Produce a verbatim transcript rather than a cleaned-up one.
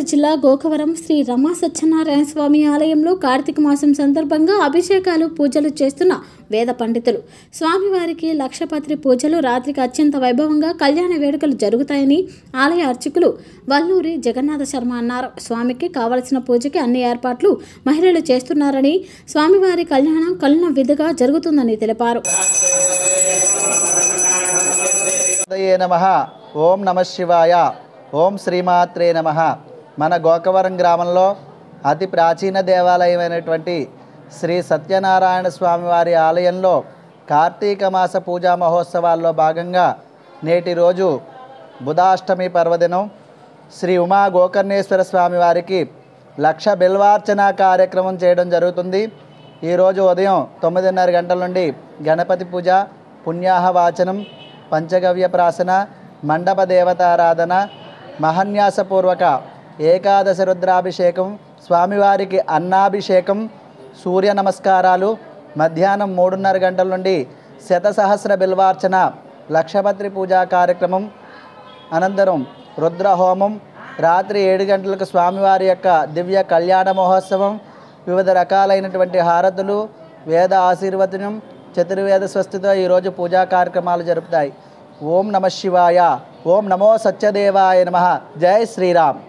గోదావరి జిల్లా గోకవరం శ్రీ రమా సత్యనారాయణ స్వామి ఆలయంలో కార్తీక మాసం సందర్భంగా అభిషేకాలు పూజలు చేస్తున్న వేద పండితులు స్వామివారికి లక్షపత్రి పూజలు రాత్రికి అత్యంత వైభవంగా కళ్యాణ వేడుకలు జరుగుతాయని ఆలయ అర్చకులు వల్లూరి జగన్నాథ శర్మ అన్నారు. స్వామికి కావలసిన పూజకి అన్ని ఏర్పాట్లు మహిళలు చేస్తున్నారని, స్వామివారి కళ్యాణం కల్న విధంగా జరుగుతుందని తెలిపారు. ఓం నమః శివాయ, ఓం శ్రీమాత్రే నమః. మన గోకవరం గ్రామంలో అతి ప్రాచీన దేవాలయమైనటువంటి శ్రీ సత్యనారాయణ స్వామివారి ఆలయంలో కార్తీక మాస పూజా మహోత్సవాల్లో భాగంగా నేటి రోజు బుధాష్టమి పర్వదినం శ్రీ ఉమా గోకర్ణేశ్వర స్వామివారికి లక్ష బిల్వార్చన కార్యక్రమం చేయడం జరుగుతుంది. ఈరోజు ఉదయం తొమ్మిదిన్నర గంటల నుండి గణపతి పూజ, పుణ్యాహ వాచనం, పంచగవ్య ప్రాసన, మండప దేవతారాధన, మహన్యాసపూర్వక ఏకాదశ రుద్రాభిషేకం, స్వామివారికి అన్నాభిషేకం, సూర్య నమస్కారాలు, మధ్యాహ్నం మూడున్నర గంటల నుండి శతసహస్ర బిల్వార్చన, లక్షపత్రి పూజా కార్యక్రమం, అనంతరం రుద్రహోమం, రాత్రి ఏడు గంటలకు స్వామివారి యొక్క దివ్య కళ్యాణ మహోత్సవం, వివిధ రకాలైనటువంటి హారతులు, వేద ఆశీర్వచనం, చతుర్వేద స్వస్తితో ఈరోజు పూజా కార్యక్రమాలు జరుపుతాయి. ఓం నమః శివాయ, ఓం నమో సత్యదేవాయ నమః. జై శ్రీరామ్.